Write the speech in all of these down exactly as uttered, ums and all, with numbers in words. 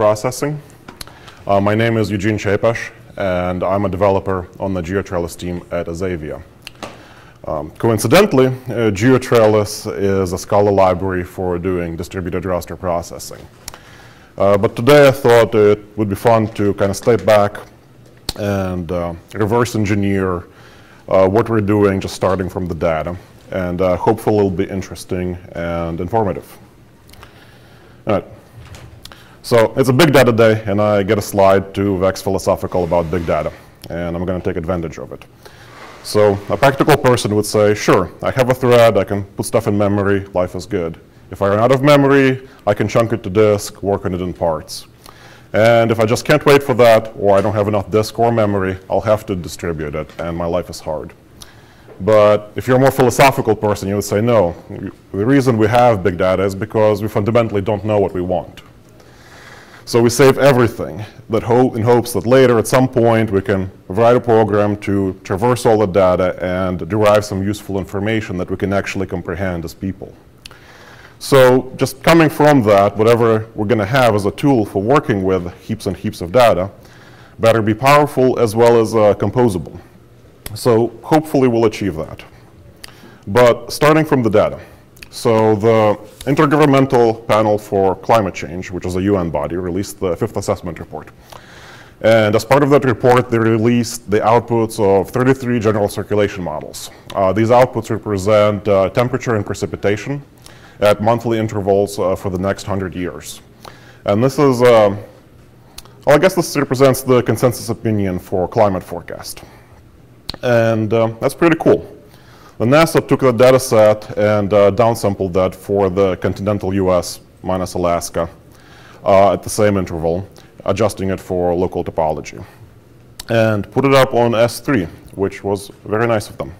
processing. Uh, my name is Eugene Cheipesh, and I'm a developer on the GeoTrellis team at Azavea. Um, coincidentally, uh, GeoTrellis is a Scala library for doing distributed raster processing. Uh, but today I thought it would be fun to kind of step back and uh, reverse engineer uh, what we're doing just starting from the data. And uh, hopefully it'll be interesting and informative. All right. So it's a big data day, and I get a slide to wax philosophical about big data. And I'm going to take advantage of it. So a practical person would say, sure, I have a thread, I can put stuff in memory, life is good. If I run out of memory, I can chunk it to disk, work on it in parts. And if I just can't wait for that, or I don't have enough disk or memory, I'll have to distribute it, and my life is hard. But if you're a more philosophical person, you would say, no, the reason we have big data is because we fundamentally don't know what we want. So we save everything that ho- in hopes that later, at some point, we can write a program to traverse all the data and derive some useful information that we can actually comprehend as people. So just coming from that, whatever we're going to have as a tool for working with heaps and heaps of data better be powerful as well as uh, composable. So hopefully we'll achieve that. But starting from the data. So the Intergovernmental Panel for Climate Change, which is a U N body, released the fifth assessment report. And as part of that report, they released the outputs of thirty-three general circulation models. Uh, these outputs represent uh, temperature and precipitation at monthly intervals uh, for the next one hundred years. And this is, uh, well, I guess this represents the consensus opinion for climate forecast. And uh, that's pretty cool. The NASA took the data set and uh, downsampled that for the continental U S minus Alaska uh, at the same interval, adjusting it for local topology. And put it up on S three, which was very nice of them.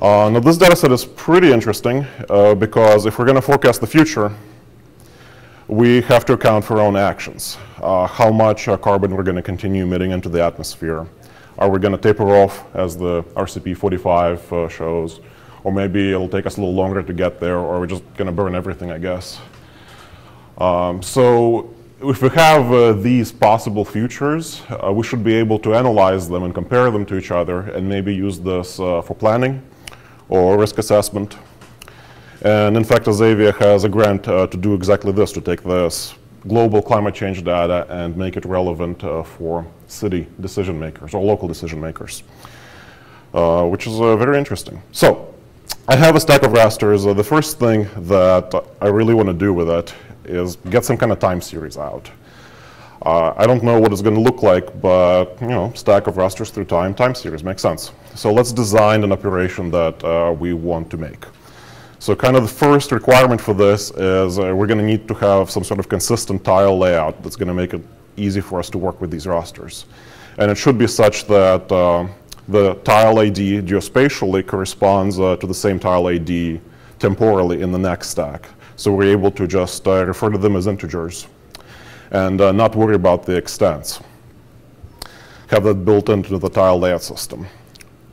Uh, now this data set is pretty interesting uh, because if we're going to forecast the future, we have to account for our own actions. Uh, how much uh, carbon we're going to continue emitting into the atmosphere. Are we going to taper off, as the R C P forty-five uh, shows? Or maybe it'll take us a little longer to get there, or we're just going to burn everything, I guess. Um, so if we have uh, these possible futures, uh, we should be able to analyze them and compare them to each other, and maybe use this uh, for planning or risk assessment. And in fact, Azavea has a grant uh, to do exactly this, to take this global climate change data and make it relevant uh, for city decision makers or local decision makers, uh, which is uh, very interesting. So I have a stack of rasters. Uh, the first thing that I really want to do with it is get some kind of time series out. Uh, I don't know what it's going to look like, but you know, stack of rasters through time, time series makes sense. So let's design an operation that uh, we want to make. So kind of the first requirement for this is uh, we're going to need to have some sort of consistent tile layout that's going to make it easy for us to work with these rasters. And it should be such that uh, the tile I D geospatially corresponds uh, to the same tile I D temporally in the next stack. So we're able to just uh, refer to them as integers and uh, not worry about the extents. Have that built into the tile layout system.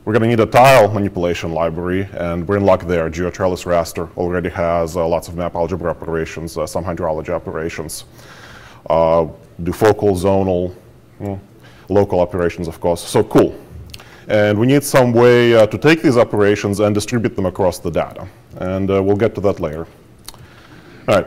We're going to need a tile manipulation library, and we're in luck there. GeoTrellis raster already has uh, lots of map algebra operations, uh, some hydrology operations, uh, dufocal, zonal, mm, local operations, of course. So cool. And we need some way uh, to take these operations and distribute them across the data. And uh, we'll get to that later. All right.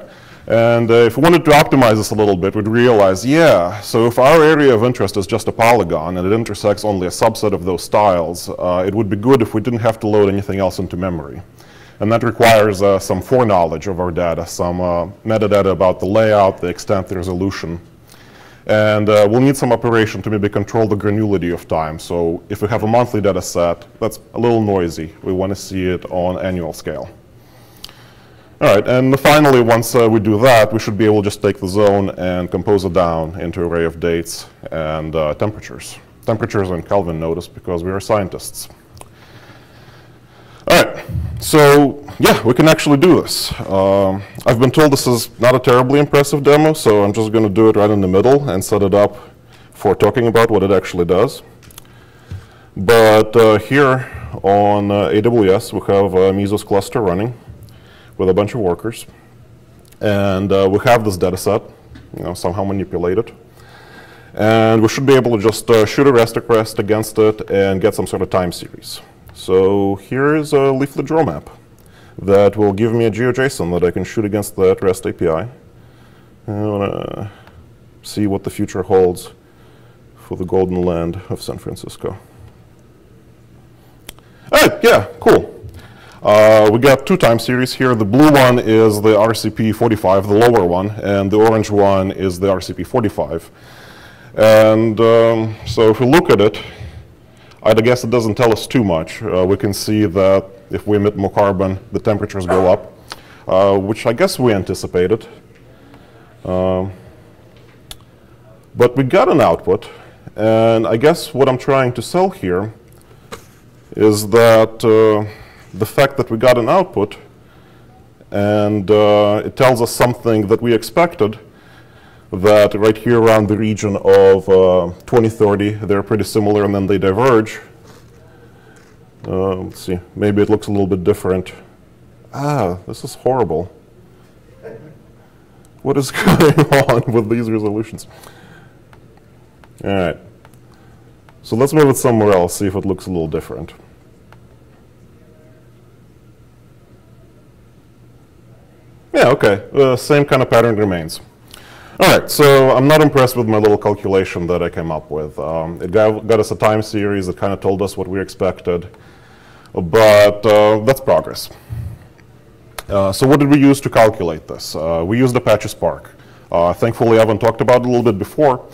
And uh, if we wanted to optimize this a little bit, we'd realize, yeah, so if our area of interest is just a polygon and it intersects only a subset of those tiles, uh, it would be good if we didn't have to load anything else into memory. And that requires uh, some foreknowledge of our data, some uh, metadata about the layout, the extent, the resolution. And uh, we'll need some operation to maybe control the granularity of time. So if we have a monthly data set, that's a little noisy. We want to see it on annual scale. All right, and finally, once uh, we do that, we should be able to just take the zone and compose it down into an array of dates and uh, temperatures. Temperatures and Kelvin, notice, because we are scientists. All right, so yeah, we can actually do this. Um, I've been told this is not a terribly impressive demo, so I'm just going to do it right in the middle and set it up for talking about what it actually does. But uh, here on uh, A W S, we have a Mesos cluster running with a bunch of workers. And uh, we have this data set you know, somehow manipulate it. And we should be able to just uh, shoot a REST request against it and get some sort of time series. So here is a Leaflet draw map that will give me a GeoJSON that I can shoot against that REST A P I. I want to see what the future holds for the golden land of San Francisco. All right, yeah, cool. Uh, we got two time series here. The blue one is the R C P forty-five, the lower one, and the orange one is the R C P forty-five. And um, so if we look at it, I guess it doesn't tell us too much. Uh, we can see that if we emit more carbon, the temperatures go up, uh, which I guess we anticipated. Um, but we got an output, and I guess what I'm trying to sell here is that uh, the fact that we got an output and uh, it tells us something that we expected, that right here around the region of uh, twenty thirty, they're pretty similar and then they diverge. Uh, let's see, maybe it looks a little bit different. Ah, this is horrible. What is going on with these resolutions? All right. So let's move it somewhere else, see if it looks a little different. Yeah, okay, the uh, same kind of pattern remains. All right, so I'm not impressed with my little calculation that I came up with. Um, it got, got us a time series that kind of told us what we expected, but uh, that's progress. Uh, so what did we use to calculate this? Uh, we used Apache Spark. Uh, thankfully, I haven't talked about it a little bit before,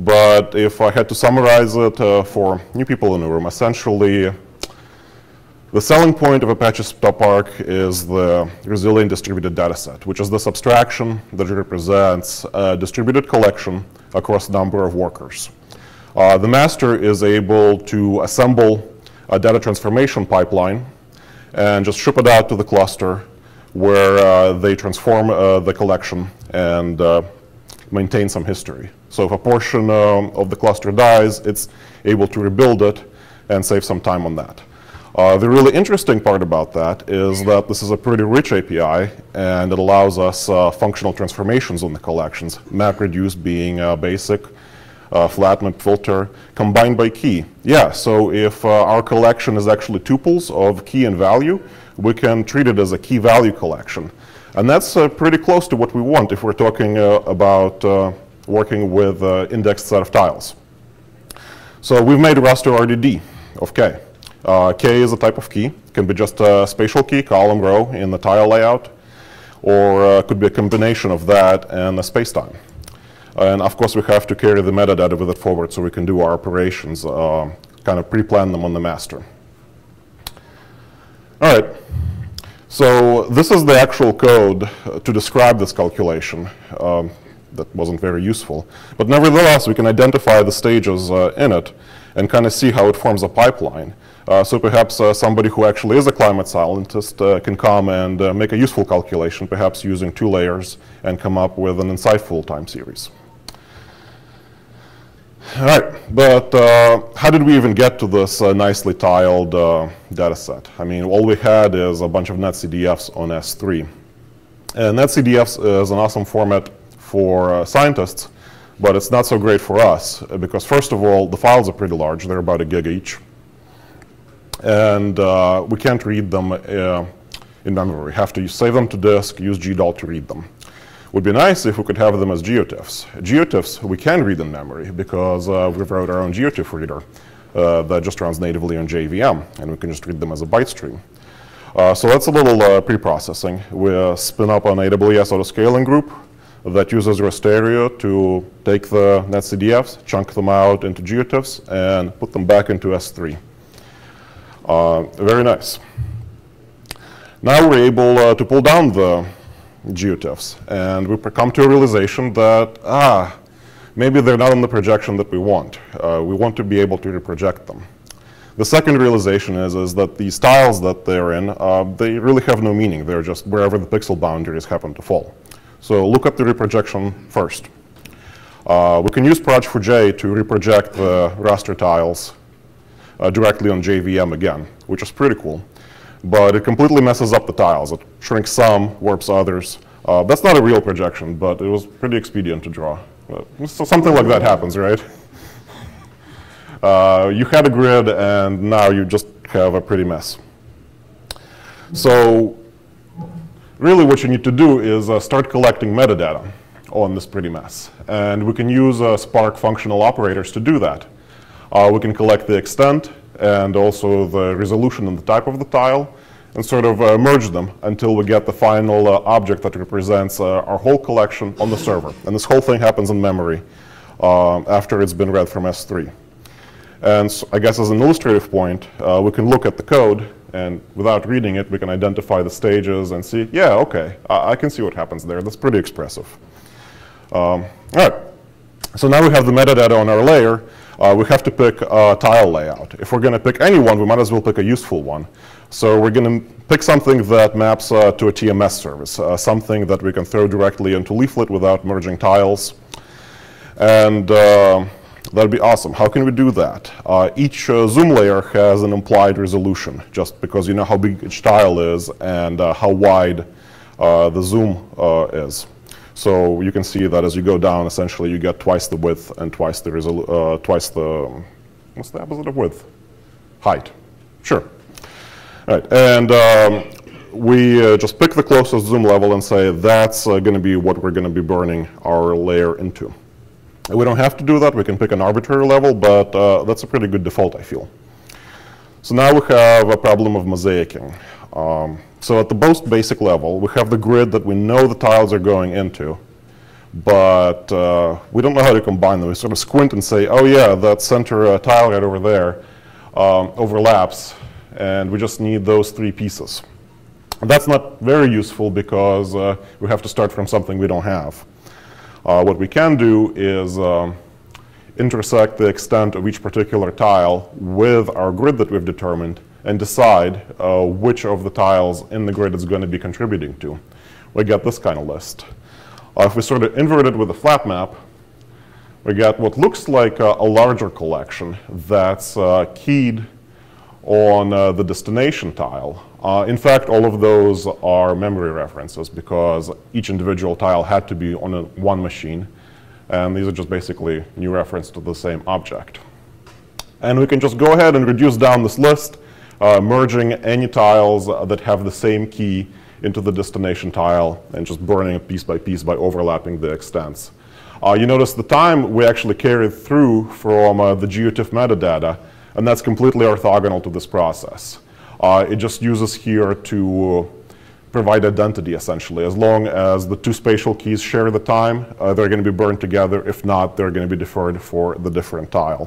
but if I had to summarize it uh, for new people in the room, essentially, the selling point of Apache Spark is the Resilient Distributed Dataset, which is this abstraction that represents a distributed collection across a number of workers. Uh, the master is able to assemble a data transformation pipeline and just ship it out to the cluster where uh, they transform uh, the collection and uh, maintain some history. So if a portion um, of the cluster dies, it's able to rebuild it and save some time on that. Uh, the really interesting part about that is that this is a pretty rich A P I, and it allows us uh, functional transformations on the collections, MapReduce being uh, basic, uh, FlatMap filter, combined by key. Yeah, so if uh, our collection is actually tuples of key and value, we can treat it as a key value collection. And that's uh, pretty close to what we want if we're talking uh, about uh, working with uh, indexed set of tiles. So we've made Rasterio R D D of K. Uh, K is a type of key. It can be just a spatial key, column, row in the tile layout, or uh, could be a combination of that and a space-time. And of course, we have to carry the metadata with it forward so we can do our operations, uh, kind of pre-plan them on the master. All right. So this is the actual code to describe this calculation. Um, that wasn't very useful. But nevertheless, we can identify the stages uh, in it and kind of see how it forms a pipeline. Uh, so perhaps uh, somebody who actually is a climate scientist uh, can come and uh, make a useful calculation, perhaps using two layers, and come up with an insightful time series. All right, but uh, how did we even get to this uh, nicely tiled uh, data set? I mean, all we had is a bunch of NetCDFs on S three. And NetCDFs is an awesome format for uh, scientists, but it's not so great for us because, first of all, the files are pretty large. They're about a gig each. And uh, we can't read them uh, in memory. We have to save them to disk, use G D A L to read them. Would be nice if we could have them as GeoTIFFs. GeoTIFFs we can read in memory because uh, we wrote our own GeoTIFF reader uh, that just runs natively on J V M, and we can just read them as a byte stream. Uh, so that's a little uh, pre-processing. We uh, spin up an A W S autoscaling group that uses Rasterio to take the NetCDFs, chunk them out into GeoTIFFs, and put them back into S three. Uh, very nice. Now we're able uh, to pull down the GeoTIFFs, and we come to a realization that, ah, maybe they're not on the projection that we want. Uh, we want to be able to reproject them. The second realization is, is that these tiles that they're in, uh, they really have no meaning. They're just wherever the pixel boundaries happen to fall. So look up the reprojection first. Uh, we can use Proj four j to reproject the raster tiles Uh, directly on J V M again, which is pretty cool. But it completely messes up the tiles. It shrinks some, warps others, Uh, that's not a real projection, but it was pretty expedient to draw. So something like that happens, right? Uh, you had a grid, and now you just have a pretty mess. So really what you need to do is uh, start collecting metadata on this pretty mess. And we can use uh, Spark functional operators to do that. Uh, we can collect the extent and also the resolution and the type of the tile and sort of uh, merge them until we get the final uh, object that represents uh, our whole collection on the server. And this whole thing happens in memory uh, after it's been read from S three. And so I guess as an illustrative point, uh, we can look at the code, and without reading it, we can identify the stages and see, yeah, OK, I, I can see what happens there. That's pretty expressive. Um, all right. So now we have the metadata on our layer. Uh, we have to pick a tile layout. If we're going to pick any one, we might as well pick a useful one. So we're going to pick something that maps uh, to a T M S service, uh, something that we can throw directly into Leaflet without merging tiles. And uh, that'd be awesome. How can we do that? Uh, each uh, zoom layer has an implied resolution, just because you know how big each tile is and uh, how wide uh, the zoom uh, is. So you can see that as you go down, essentially, you get twice the width and twice the resolu uh, twice the what's the opposite of width? Height. Sure. All right. And um, we uh, just pick the closest zoom level and say that's uh, going to be what we're going to be burning our layer into. And we don't have to do that. We can pick an arbitrary level, but uh, that's a pretty good default, I feel. So now we have a problem of mosaicing. Um, So at the most basic level, we have the grid that we know the tiles are going into, but uh, we don't know how to combine them. We sort of squint and say, oh yeah, that center uh, tile right over there um, overlaps, and we just need those three pieces. And that's not very useful because uh, we have to start from something we don't have. Uh, what we can do is um, intersect the extent of each particular tile with our grid that we've determined and decide uh, which of the tiles in the grid is going to be contributing to. We get this kind of list. Uh, if we sort of invert it with a flat map, we get what looks like uh, a larger collection that's uh, keyed on uh, the destination tile. Uh, in fact, all of those are memory references because each individual tile had to be on a, one machine. And these are just basically new references to the same object. And we can just go ahead and reduce down this list, Uh, merging any tiles that have the same key into the destination tile and just burning it piece by piece by overlapping the extents. Uh, you notice the time we actually carried through from uh, the GeoTIFF metadata, and that's completely orthogonal to this process. Uh, it just uses here to provide identity, essentially. As long as the two spatial keys share the time, uh, they're going to be burned together. If not, they're going to be deferred for the different tile.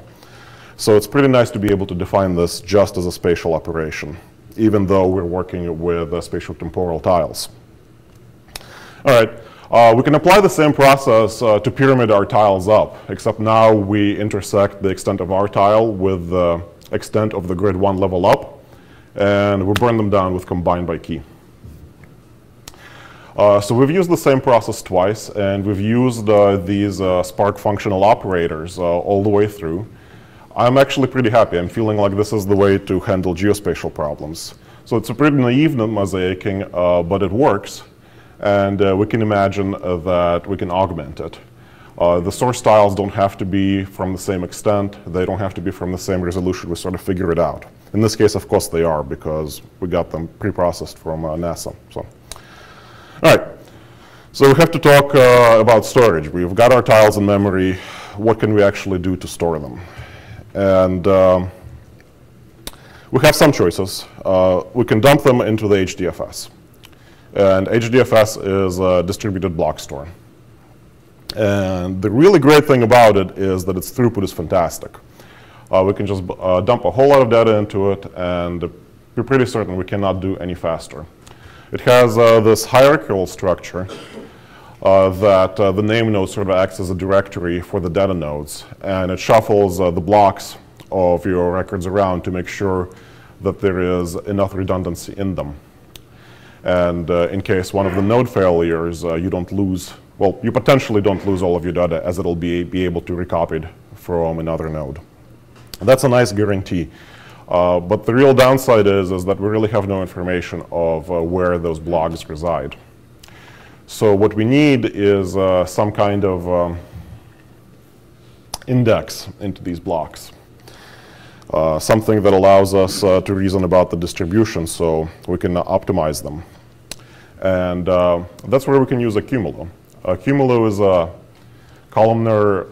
So it's pretty nice to be able to define this just as a spatial operation, even though we're working with uh, spatial temporal tiles. All right, uh, we can apply the same process uh, to pyramid our tiles up, except now we intersect the extent of our tile with the extent of the grid one level up, and we burn them down with combine by key. Uh, so we've used the same process twice, and we've used uh, these uh, Spark functional operators uh, all the way through. I'm actually pretty happy. I'm feeling like this is the way to handle geospatial problems. So it's a pretty naive mosaicing, uh, but it works. And uh, we can imagine uh, that we can augment it. Uh, the source tiles don't have to be from the same extent. They don't have to be from the same resolution. We sort of figure it out. In this case, of course, they are, because we got them pre-processed from uh, NASA. So, all right. So we have to talk uh, about storage. We've got our tiles in memory. What can we actually do to store them? And um, we have some choices. Uh, we can dump them into the H D F S. And H D F S is a distributed block store. And the really great thing about it is that its throughput is fantastic. Uh, we can just uh, dump a whole lot of data into it, and we're pretty certain we cannot do any faster. It has uh, this hierarchical structure. Uh, that uh, the name node sort of acts as a directory for the data nodes. And it shuffles uh, the blocks of your records around to make sure that there is enough redundancy in them. And uh, in case one of the node failures, uh, you don't lose, well, you potentially don't lose all of your data, as it'll be, be able to be recopied from another node. And that's a nice guarantee. Uh, but the real downside is, is that we really have no information of uh, where those blocks reside. So what we need is uh, some kind of um, index into these blocks, uh, something that allows us uh, to reason about the distribution so we can uh, optimize them. And uh, that's where we can use Accumulo. Accumulo is a columnar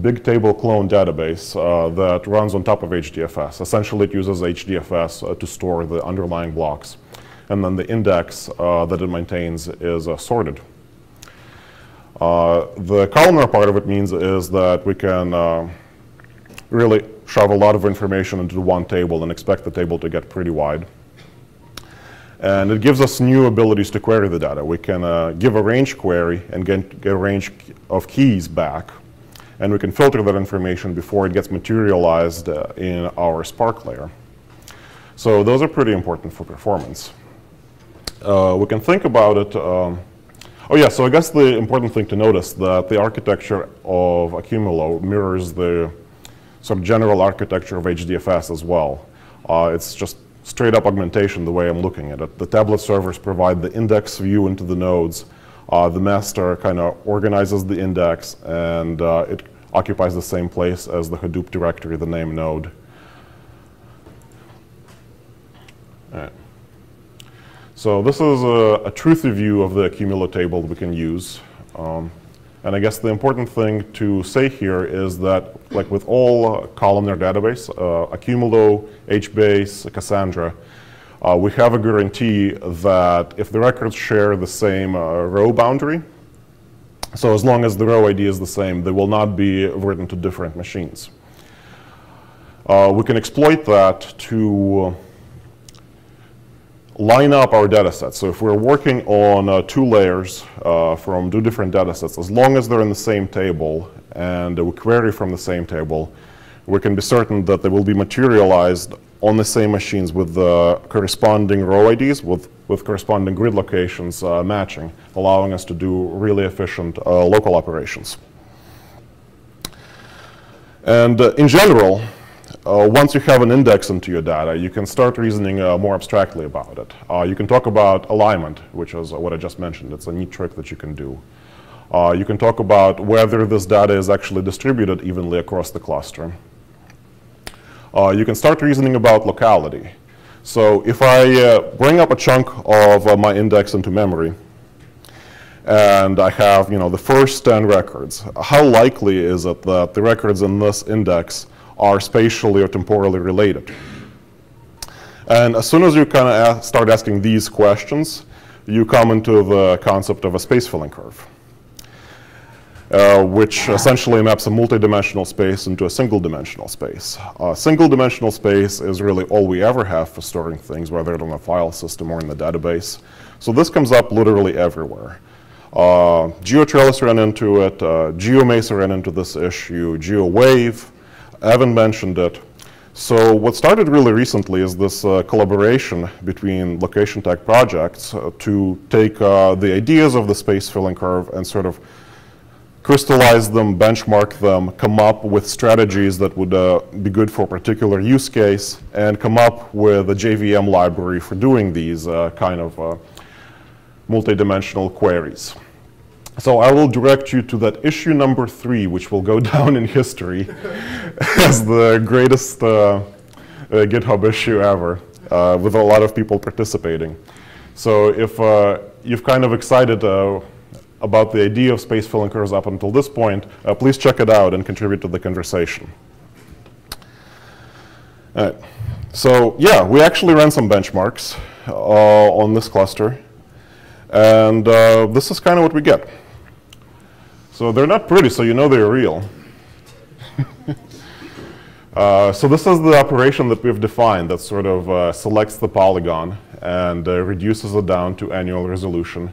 big table clone database uh, that runs on top of H D F S. Essentially, it uses H D F S uh, to store the underlying blocks. And then the index uh, that it maintains is uh, sorted. Uh, the columnar part of it means is that we can uh, really shove a lot of information into one table and expect the table to get pretty wide. And it gives us new abilities to query the data. We can uh, give a range query and get, get a range of keys back. And we can filter that information before it gets materialized uh, in our Spark layer. So those are pretty important for performance. Uh, we can think about it. Um, oh, yeah, so I guess the important thing to notice that the architecture of Accumulo mirrors the sort of general architecture of H D F S as well. Uh, it's just straight up augmentation the way I'm looking at it. The tablet servers provide the index view into the nodes. Uh, the master kind of organizes the index, and uh, it occupies the same place as the Hadoop directory, the name node. All right. So this is a, a truthy view of the Accumulo table that we can use. Um, and I guess the important thing to say here is that, like with all uh, columnar database, uh, Accumulo, HBase, Cassandra, uh, we have a guarantee that if the records share the same uh, row boundary, so as long as the row I D is the same, they will not be written to different machines. Uh, we can exploit that to line up our data sets. So if we're working on uh, two layers uh, from two different data sets, as long as they're in the same table and we query from the same table, we can be certain that they will be materialized on the same machines with the corresponding row I Ds, with, with corresponding grid locations uh, matching, allowing us to do really efficient uh, local operations. And uh, in general, Uh, once you have an index into your data, you can start reasoning uh, more abstractly about it. Uh, you can talk about alignment, which is what I just mentioned. It's a neat trick that you can do. Uh, you can talk about whether this data is actually distributed evenly across the cluster. Uh, you can start reasoning about locality. So if I uh, bring up a chunk of uh, my index into memory, and I have, you know, the first ten records, how likely is it that the records in this index are spatially or temporally related? And as soon as you kind of a start asking these questions, you come into the concept of a space filling curve, uh, which essentially maps a multidimensional space into a single-dimensional space. Uh, single-dimensional space is really all we ever have for storing things, whether it's on a file system or in the database. So this comes up literally everywhere. Uh, GeoTrellis ran into it. Uh, GeoMesa ran into this issue. GeoWave. I haven't mentioned it. So what started really recently is this uh, collaboration between location tech projects uh, to take uh, the ideas of the space filling curve and sort of crystallize them, benchmark them, come up with strategies that would uh, be good for a particular use case, and come up with a J V M library for doing these uh, kind of uh, multidimensional queries. So I will direct you to that issue number three, which will go down in history as the greatest uh, uh, GitHub issue ever, uh, with a lot of people participating. So if uh, you've kind of excited uh, about the idea of space filling curves up until this point, uh, please check it out and contribute to the conversation. All right. So yeah, we actually ran some benchmarks uh, on this cluster. And uh, this is kind of what we get. So they're not pretty, so you know they're real. uh, so this is the operation that we've defined that sort of uh, selects the polygon and uh, reduces it down to annual resolution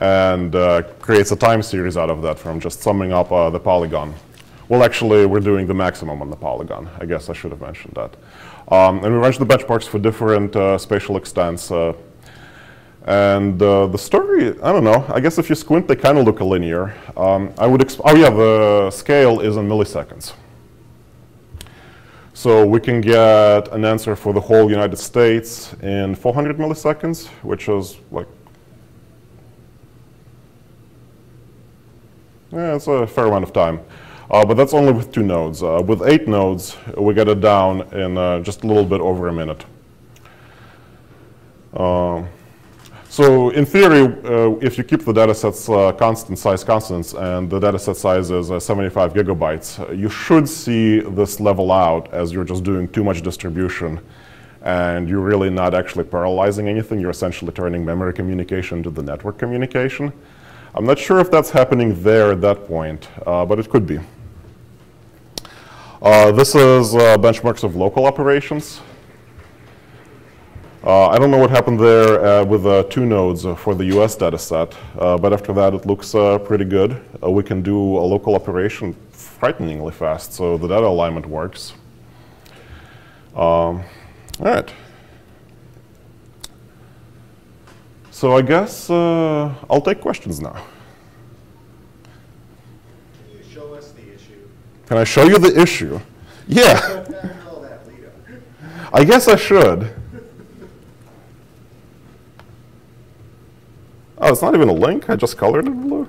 and uh, creates a time series out of that from just summing up uh, the polygon. Well, actually, we're doing the maximum on the polygon. I guess I should have mentioned that. Um, and we run the benchmarks for different uh, spatial extents. Uh, And uh, the story, I don't know, I guess if you squint, they kind of look linear. Um, I would exp oh yeah, the scale is in milliseconds. So we can get an answer for the whole United States in four hundred milliseconds, which is like Yeah, it's a fair amount of time. Uh, but that's only with two nodes. Uh, with eight nodes, we get it down in uh, just a little bit over a minute. Uh, so in theory, uh, if you keep the data sets uh, constant size constants and the data set size is uh, seventy-five gigabytes, you should see this level out as you're just doing too much distribution and you're really not actually parallelizing anything. You're essentially turning memory communication to the network communication. I'm not sure if that's happening there at that point, uh, but it could be. Uh, this is uh, benchmarks of local operations. Uh, I don't know what happened there uh, with uh, two nodes for the U S data set, uh, but after that it looks uh, pretty good. Uh, we can do a local operation frighteningly fast, so the data alignment works. Um, all right. So I guess uh, I'll take questions now. Can you show us the issue? Can I show you the issue? Yeah. I guess I should. Oh, it's not even a link. I just colored it blue.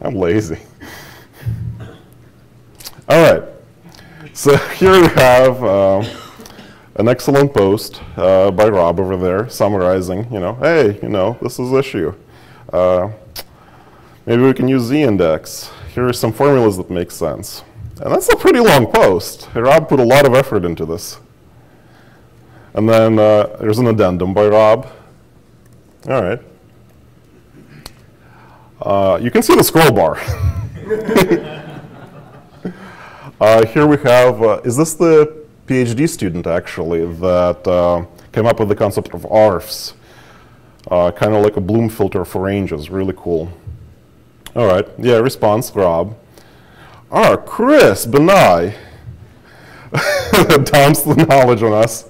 I'm lazy. All right. So here we have um, an excellent post uh, by Rob over there, summarizing. You know, hey, you know, this is the issue. Uh, maybe we can use z-index. Here are some formulas that make sense. And that's a pretty long post. Rob put a lot of effort into this. And then uh, there's an addendum by Rob. All right. Uh, you can see the scroll bar. uh, here we have, uh, is this the PhD student actually that uh, came up with the concept of A R Fs? Uh, kind of like a Bloom filter for ranges, really cool. All right, yeah, response, Rob. Ah, Chris Benai dumps the knowledge on us.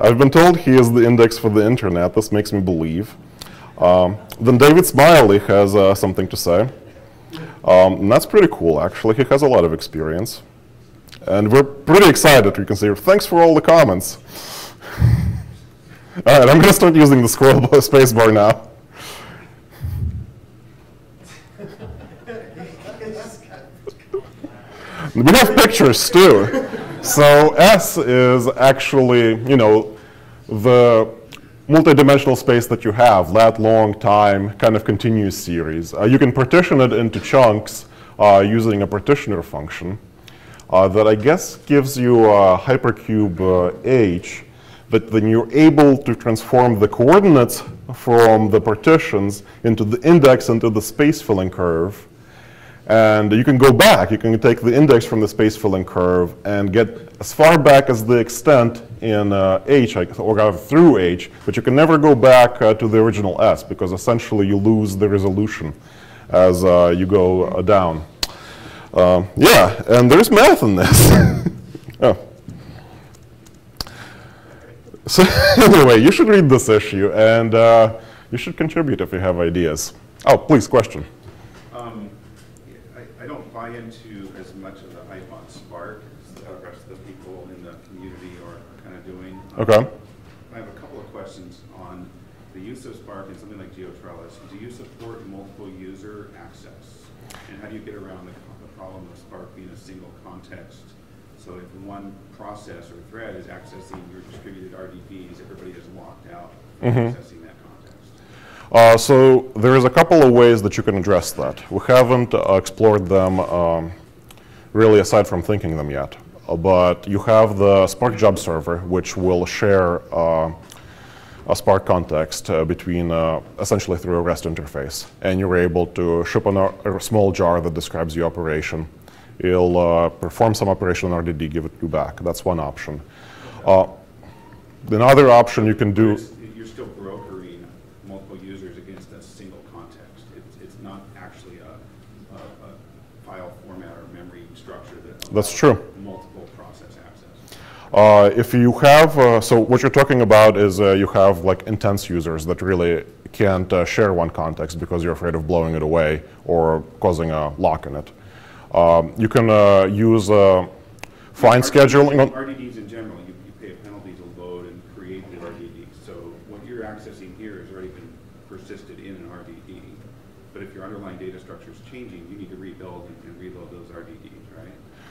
I've been told he is the index for the internet. This makes me believe. Um, then David Smiley has uh, something to say. Um, that's pretty cool, actually. He has a lot of experience. And we're pretty excited, you can see. Thanks for all the comments. All right, I'm going to start using the scroll space bar now. We have pictures, too. So S is actually, you know, the multidimensional space that you have, lat, long, time, kind of continuous series. Uh, you can partition it into chunks uh, using a partitioner function uh, that I guess gives you a hypercube uh, H, but then you're able to transform the coordinates from the partitions into the index into the space filling curve. And you can go back. You can take the index from the space filling curve and get as far back as the extent in uh, H, or through H, but you can never go back uh, to the original S because essentially you lose the resolution as uh, you go uh, down. Uh, yeah, and there's math in this. Oh. So anyway, you should read this issue, and uh, you should contribute if you have ideas. Oh, please, question. Um, into as much of the hype on Spark as the rest of the people in the community are kind of doing. Okay. Um, I have a couple of questions on the use of Spark and something like GeoTrellis. Do you support multiple user access? And how do you get around the, the problem of Spark being a single context? So if one process or thread is accessing your distributed R D Bs, everybody is locked out from mm-hmm. accessing that context. Uh, so there is a couple of ways that you can address that. We haven't uh, explored them um, really aside from thinking them yet. Uh, but you have the Spark job server, which will share uh, a Spark context uh, between uh, essentially through a REST interface. And you're able to ship an a small jar that describes your operation. It'll uh, perform some operation on R D D, give it you back. That's one option. Uh, another option you can do. You're still broker. That's true. Multiple process access. Uh, if you have, uh, so what you're talking about is uh, you have like intense users that really can't uh, share one context because you're afraid of blowing it away or causing a lock in it. Um, you can uh, use uh, fine scheduling. On R D Ds in general, you, you pay a penalty to load and create the R D D. So what you're accessing here is already existed in an R D D. But if your underlying data structure is changing, you need to rebuild and, and reload those R D Ds, right?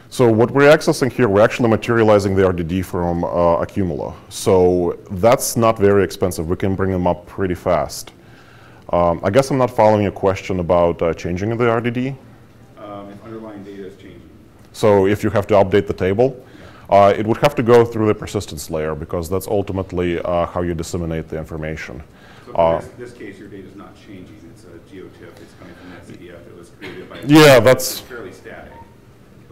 So what we're accessing here, we're actually materializing the R D D from uh, Accumulo. So that's not very expensive. We can bring them up pretty fast. Um, I guess I'm not following your question about uh, changing the R D D. Um, if underlying data is changing. So if you have to update the table, Uh, it would have to go through the persistence layer, because that's ultimately uh, how you disseminate the information. So in uh, this, this case, your data is not changing. It's a geotiff. It's coming from NetCDF. It was created by yeah, that's fairly static.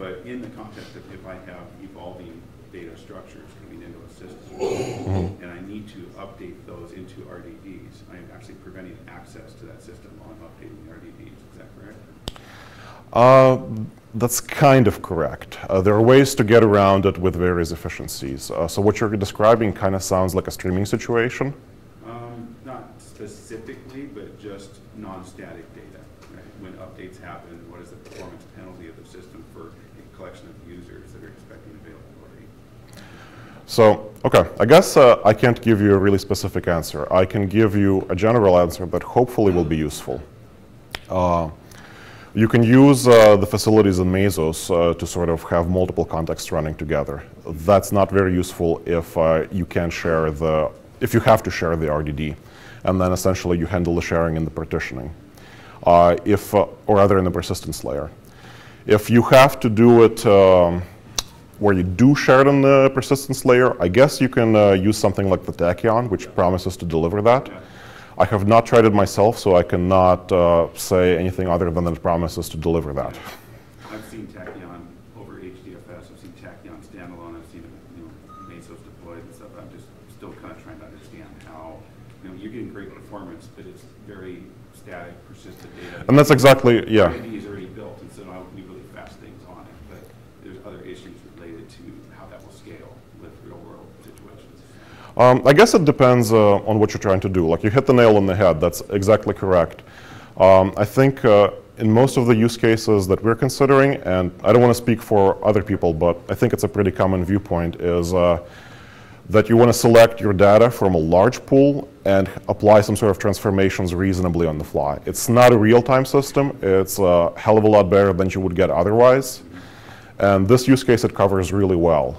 But in the context of if I have evolving data structures coming into a system, mm-hmm. and I need to update those into R D Ds, I am actually preventing access to that system while I'm updating the R D Ds. Is that correct? Uh, That's kind of correct. Uh, there are ways to get around it with various efficiencies. Uh, so what you're describing kind of sounds like a streaming situation. Um, not specifically, but just non-static data. Right? When updates happen, what is the performance penalty of the system for a collection of users that are expecting availability? So, okay, I guess uh, I can't give you a really specific answer. I can give you a general answer that hopefully will be useful. Uh, You can use uh, the facilities in Mesos uh, to sort of have multiple contexts running together. That's not very useful if uh, you can't share the, if you have to share the R D D, and then essentially you handle the sharing and the partitioning, uh, if uh, or rather in the persistence layer. If you have to do it um, where you do share it in the persistence layer, I guess you can uh, use something like the Tachyon, which promises to deliver that. I have not tried it myself, so I cannot uh, say anything other than it promises to deliver that. I've seen Tachyon over H D F S. I've seen Tachyon standalone. I've seen you know, Mesos deployed and stuff. I'm just still kind of trying to understand how you know, you're getting great performance, but it's very static, persistent data. And that's exactly, yeah. R D D is already built, and so I would be really fast things on it. But there's other issues related to how that will scale with real-world situations. Um, I guess it depends uh, on what you're trying to do. Like, you hit the nail on the head. That's exactly correct. Um, I think uh, in most of the use cases that we're considering, and I don't want to speak for other people, but I think it's a pretty common viewpoint, is uh, that you want to select your data from a large pool and apply some sort of transformations reasonably on the fly. It's not a real-time system. It's a hell of a lot better than you would get otherwise. And this use case, it covers really well.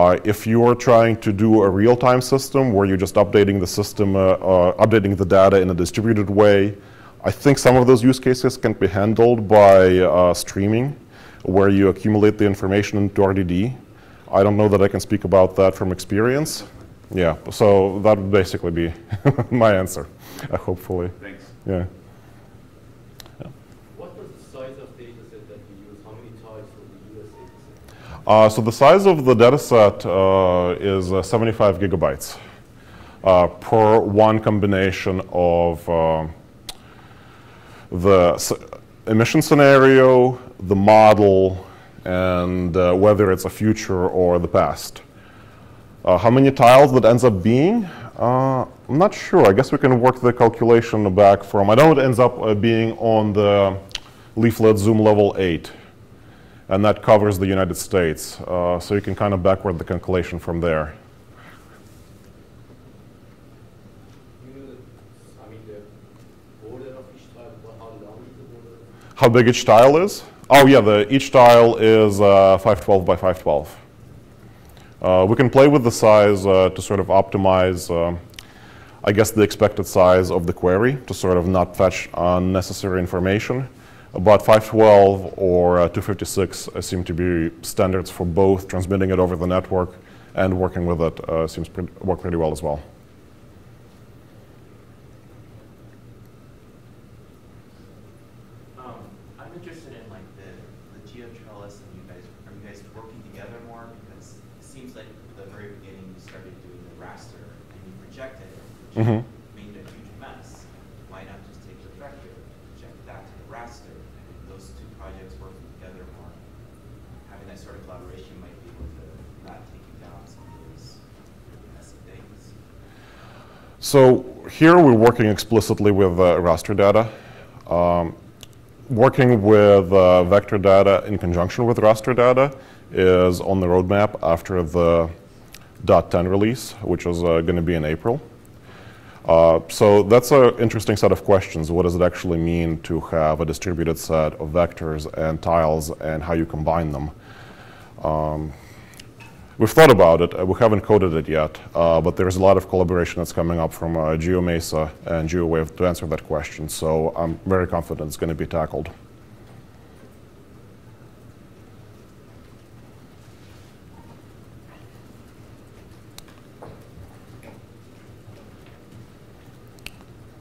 Uh, if you are trying to do a real-time system where you're just updating the system, uh, uh, updating the data in a distributed way, I think some of those use cases can be handled by uh, streaming, where you accumulate the information into R D D. I don't know that I can speak about that from experience. Yeah, so that would basically be my answer, uh, hopefully. Thanks. Yeah. Uh, so the size of the data set uh, is uh, seventy-five gigabytes uh, per one combination of uh, the s emission scenario, the model, and uh, whether it's a future or the past. Uh, how many tiles that ends up being? Uh, I'm not sure. I guess we can work the calculation back from, I know it ends up uh, being on the leaflet zoom level eight. And that covers the United States. Uh, so you can kind of backward the calculation from there. How big each tile is? Oh, yeah, the, each tile is uh, five twelve by five twelve. Uh, we can play with the size uh, to sort of optimize, uh, I guess, the expected size of the query to sort of not fetch unnecessary information. But five twelve or uh, two fifty-six uh, seem to be standards for both transmitting it over the network and working with it uh, seems to work pretty well as well. Um, I'm interested in like the, the GeoTrellis and you guys, are you guys working together more? Because it seems like at the very beginning you started doing the raster and you projected it. Mm-hmm. So here we're working explicitly with uh, raster data, um, working with uh, vector data in conjunction with raster data is on the roadmap after the dot ten release, which is uh, going to be in April. Uh, so that's an interesting set of questions. What does it actually mean to have a distributed set of vectors and tiles and how you combine them? Um, we've thought about it. We haven't coded it yet, uh, but there's a lot of collaboration that's coming up from uh, GeoMesa and GeoWave to answer that question. So I'm very confident it's going to be tackled.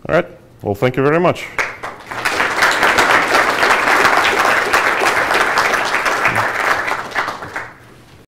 All right. Well, thank you very much.